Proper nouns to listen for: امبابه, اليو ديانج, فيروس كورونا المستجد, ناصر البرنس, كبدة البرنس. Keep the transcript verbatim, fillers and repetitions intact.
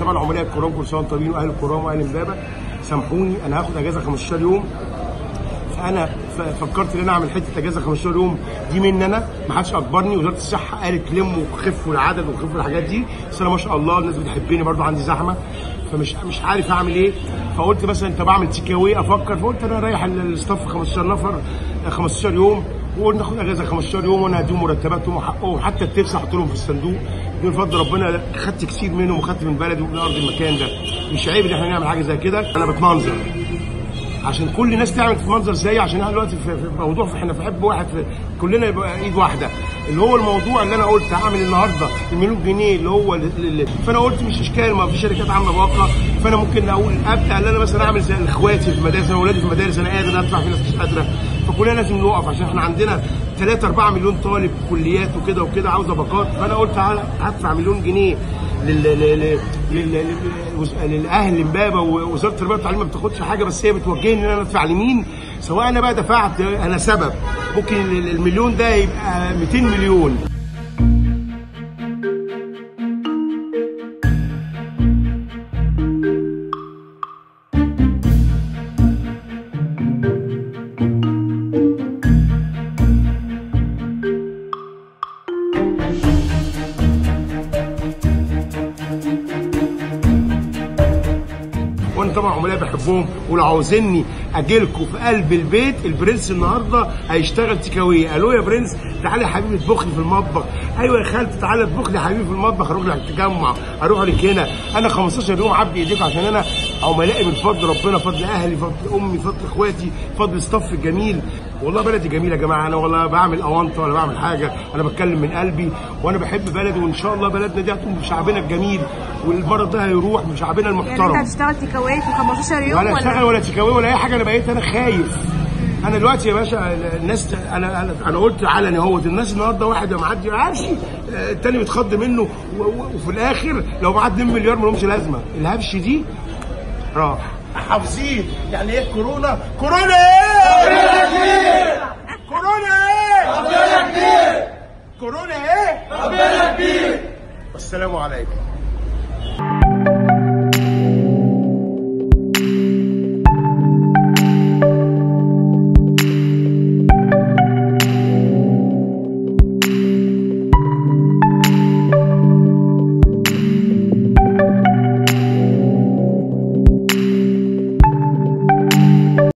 طبعا عملاء الكرام كل سنه وانتم طيبين واهل الكرام واهل امبابه. سامحوني انا هاخد اجازه خمستاشر يوم، فانا فكرت ان انا اعمل حته اجازه خمستاشر يوم دي مني انا، ما حدش اجبرني. وزاره الصحه قالت لموا وخفوا العدد وخفوا الحاجات دي، بس انا ما شاء الله الناس بتحبني برضو، عندي زحمه فمش مش عارف اعمل ايه. فقلت مثلا انت بعمل تيك اواي افكر، فقلت انا رايح الاستاف خمستاشر نفر خمستاشر يوم، وقلنا ناخد اجازه خمستاشر يوم وانا هديهم مرتباتهم وحقهم، حتى التبس احط لهم في الصندوق بفضل ربنا. خدت كتير منهم وخدت من بلدي ومن ارض المكان ده، مش عيب ان احنا نعمل حاجه زي كده. انا بتمنظر عشان كل الناس تعمل تتمنظر زيي، عشان احنا دلوقتي في موضوع احنا في حب واحد، في كلنا يبقى ايد واحده، اللي هو الموضوع اللي انا قلت هعمل النهارده المليون جنيه اللي هو اللي فانا قلت مش اشكال، ما في شركات عامله باقه، فانا ممكن اقول ابدا ان انا مثلا اعمل زي اخواتي في المدارس، اولادي في المدارس انا قادر ادفع، في ناس مش قادره، فكلنا لازم نوقف عشان احنا عندنا تلاتة أربعة مليون طالب كليات وكده وكده عاوزه باقات. فانا قلت هدفع مليون جنيه للاهل امبابه، ووزاره التربيه والتعليم ما بتاخدش حاجه، بس هي بتوجهني ان انا ادفع لمين، سواء انا بقى دفعت انا سبب، ممكن المليون ده يبقى ميتين مليون. وانا طبعا عملاء بحبهم، ولو عاوزيني اجيلكوا في قلب البيت. البرنس النهارده هيشتغل تكاويه، الو يا برنس تعالى يا حبيبي اطبخ لي في المطبخ، ايوه يا خالتي تعالى اطبخ لي يا حبيبي في المطبخ، اروح لك التجمع، اروح لك هنا. انا خمستاشر يوم عبد ايديكوا، عشان انا عملائي من فضل ربنا، فضل اهلي، فضل امي، فضل اخواتي، فضل الصف الجميل. والله بلدي جميله يا جماعه، انا والله بعمل اونطه ولا بعمل حاجه، انا بتكلم من قلبي وانا بحب بلدي، وان شاء الله بلدنا دي هتقوم بشعبنا الجميل، والمرض ده هيروح من شعبنا المحترم. يعني انت هتشتغل تيك اواي في خمستاشر يوم ولا اشتغل ولا تيك اواي ولا اي حاجه؟ انا بقيت انا خايف. انا دلوقتي يا باشا الناس، انا انا, أنا قلت علني اهوت، الناس النهارده واحد معدي عارشي التاني بيتخض منه، وفي الاخر لو معاه اتنين مليار ما لهمش لازمه. الهبش دي راح حافظين يعني ايه كورونا؟ كورونا ايه؟ كورونا ايه؟ ربنا كبير. كورونا ايه؟ ربنا كبير. والسلام عليكم.